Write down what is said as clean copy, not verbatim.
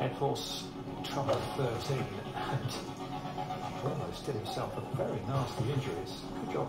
Edfors troubled 13 and almost did himself a very nasty injuries. Good job.